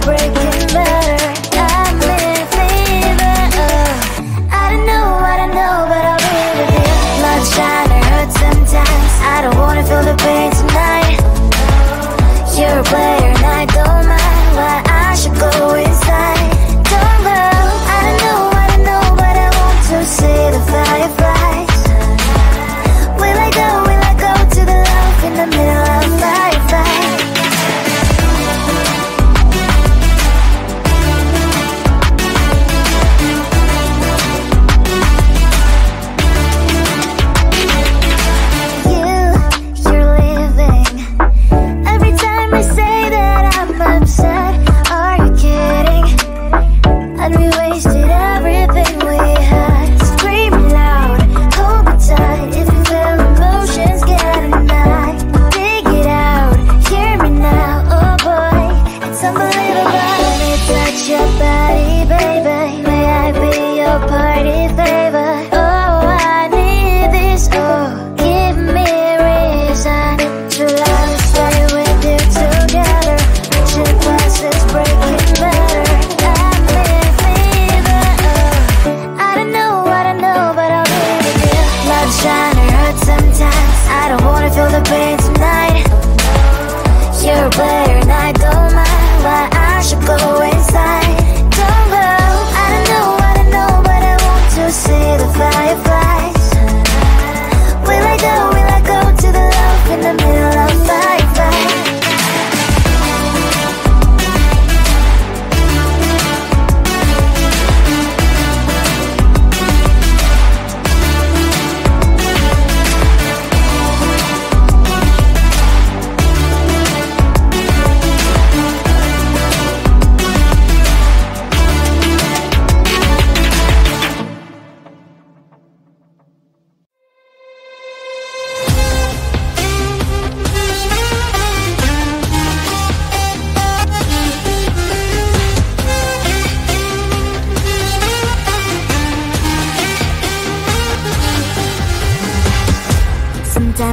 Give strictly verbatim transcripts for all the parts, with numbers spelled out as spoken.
Breaking better, I'm living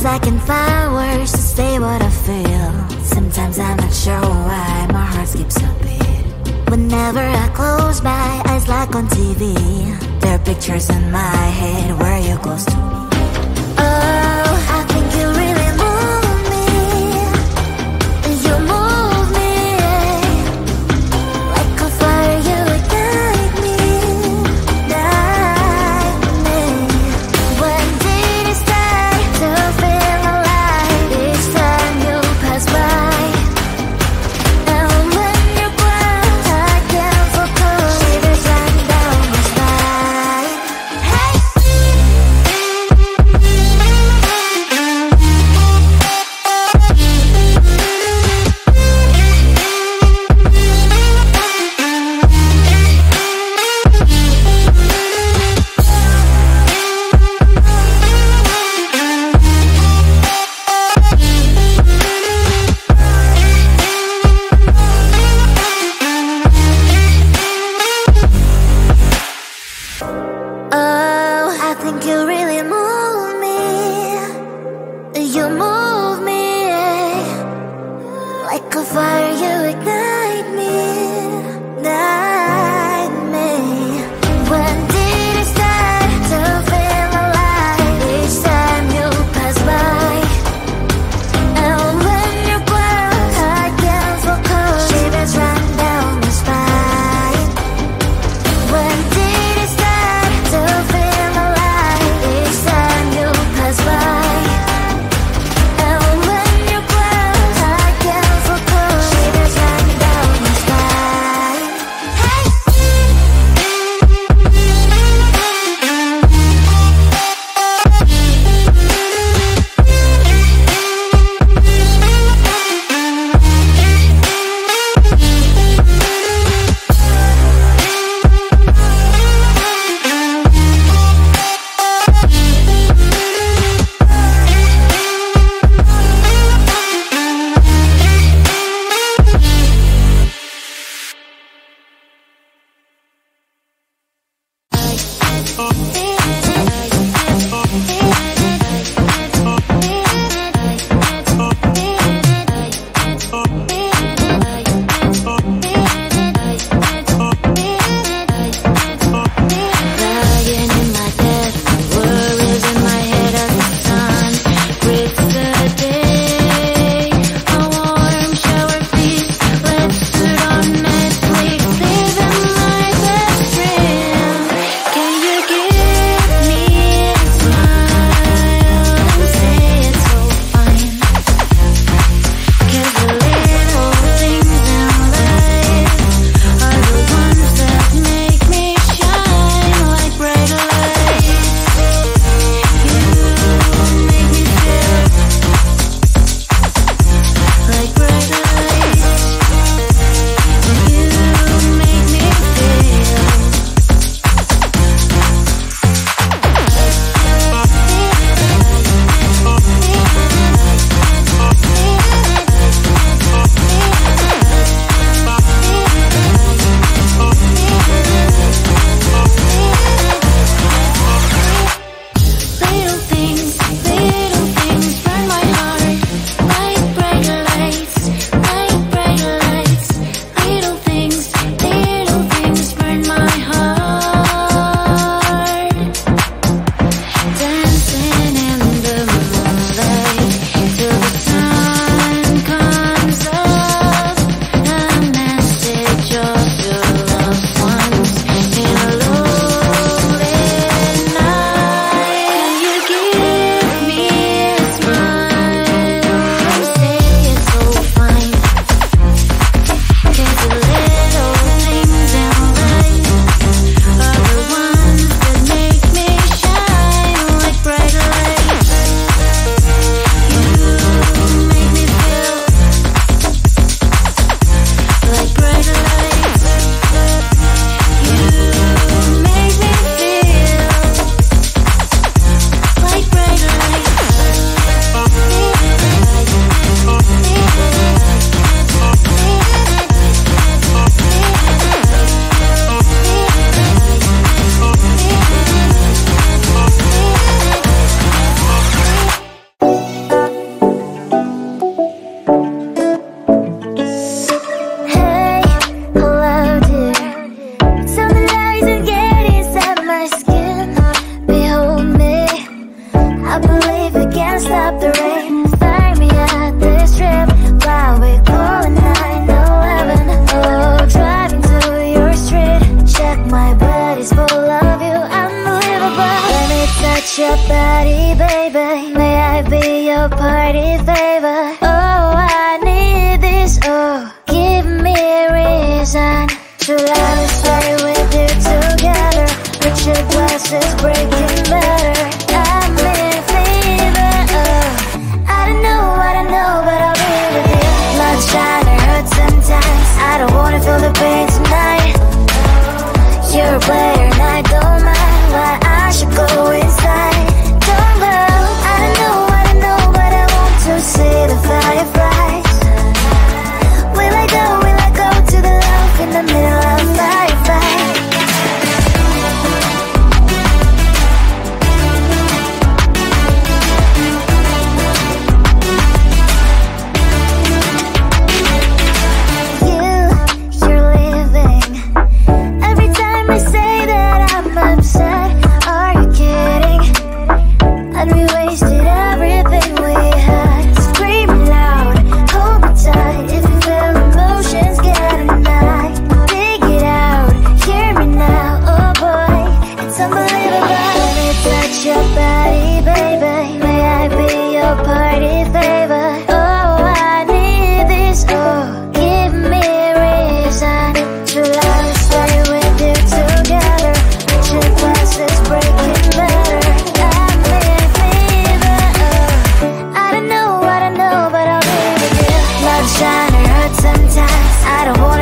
Sometimes I can find words to say what I feel. Sometimes I'm not sure why my heart skips a beat. Whenever I close my eyes like on T V, there are pictures in my head where you're close to me. Oh, I think you really move me. You move me like a fire, you ignite me, ignite me. When did it start to feel alive? Each time you pass by, and when you're gone, I can't focus. Shivers run down my spine. Hey.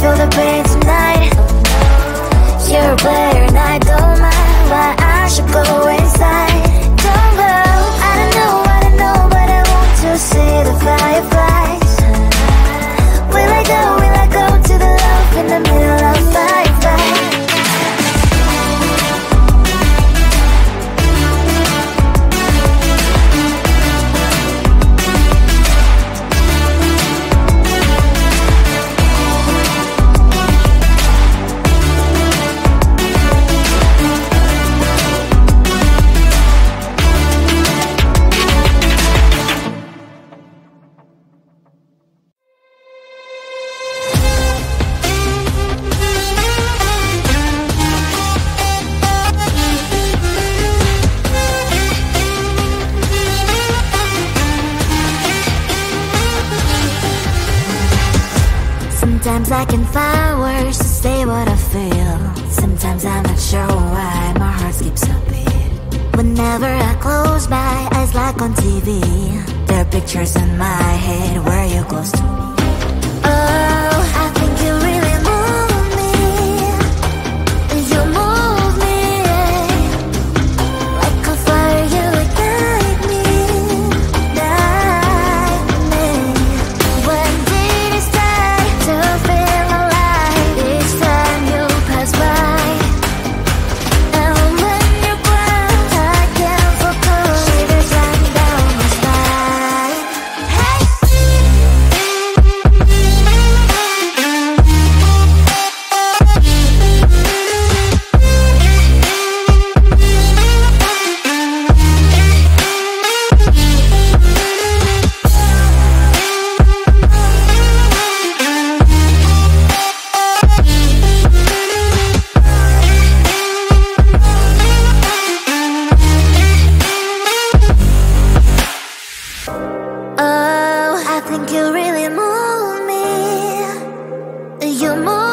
feel the pain tonight. You're better and I don't mind why I should go inside. Don't go, I don't know, I don't know, but I want to see the fireflies. Will I go, will I go to the love in the middle of fireflies? Sometimes I can find words to say what I feel. Sometimes I'm not sure why my heart skips a beat. Whenever I close my eyes like on T V, there are pictures in my head where you're close to me. Oh, I think you really move me. You move me like a fire, you ignite me, ignite me. When you move.